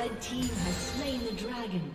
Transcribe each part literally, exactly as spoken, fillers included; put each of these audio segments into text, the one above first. The team has slain the dragon.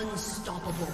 Unstoppable.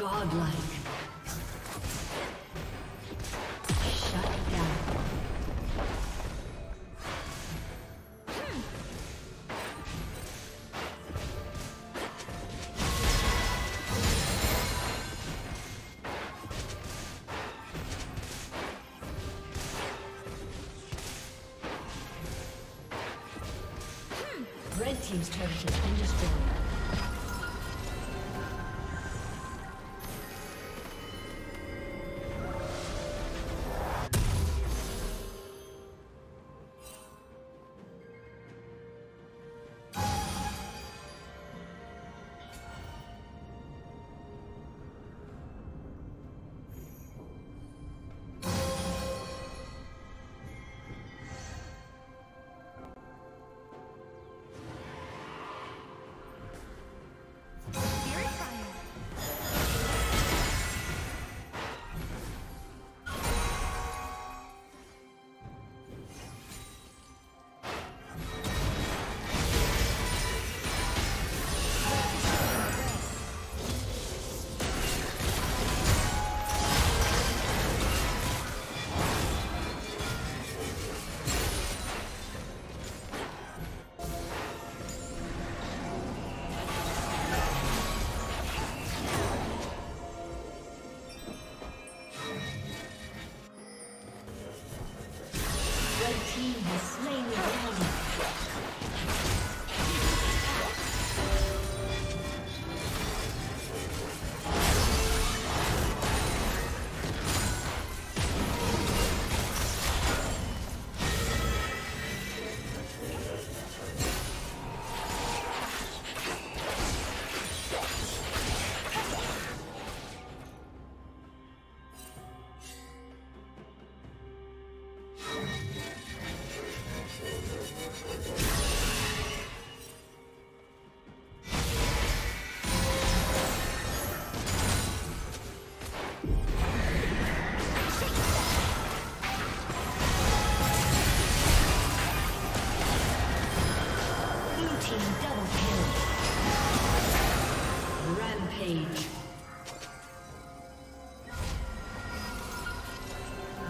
Godlike.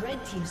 Red team's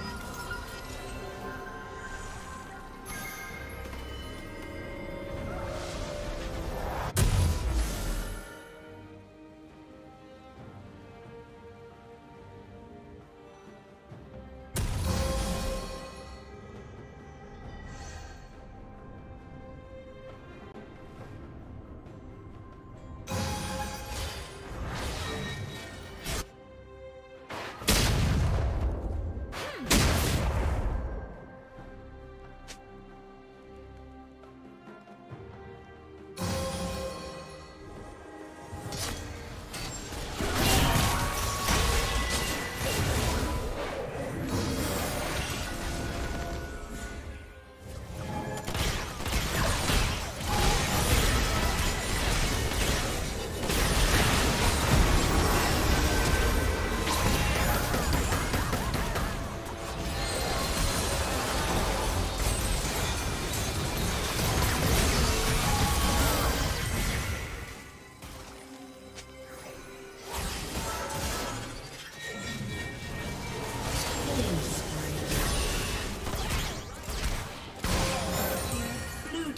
Red team's turret has been destroyed.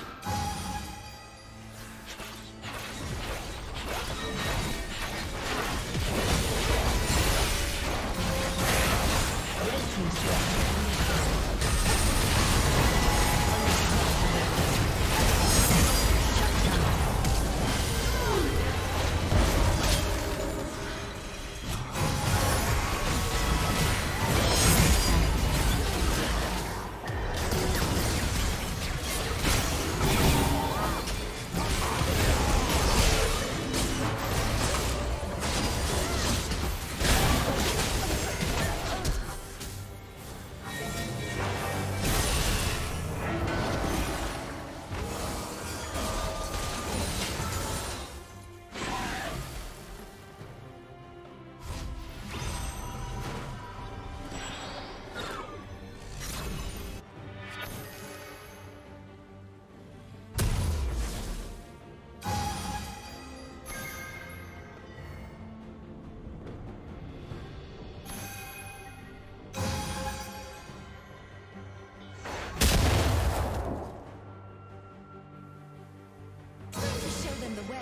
them the way.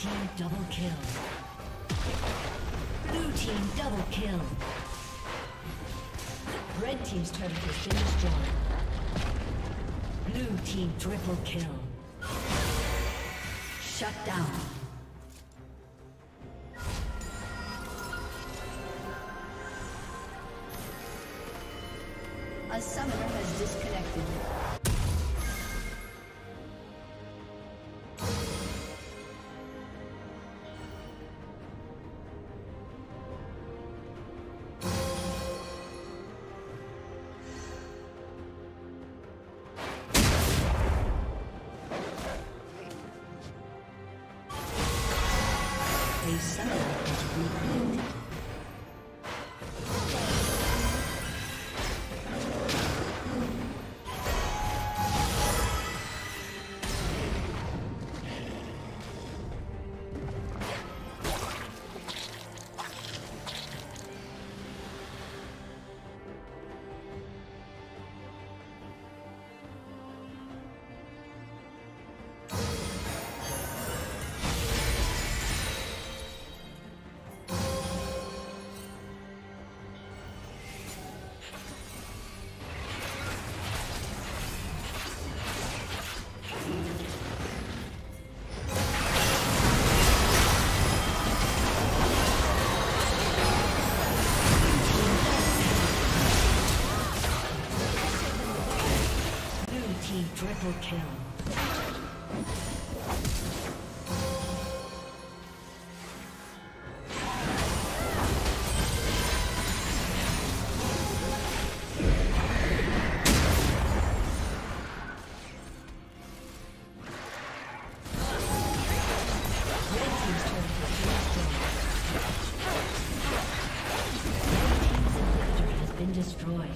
Team double kill. Blue team double kill. Red team's turret has been destroyed. Blue team triple kill. Shut down. A summoner has disconnected. Triple kill. Destroyed.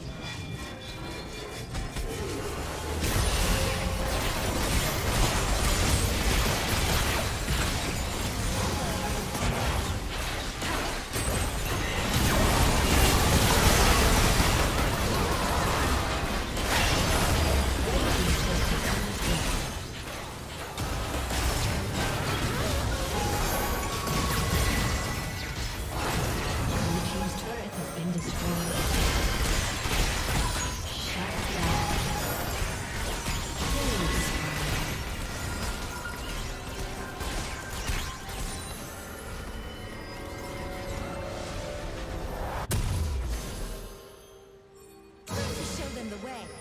away.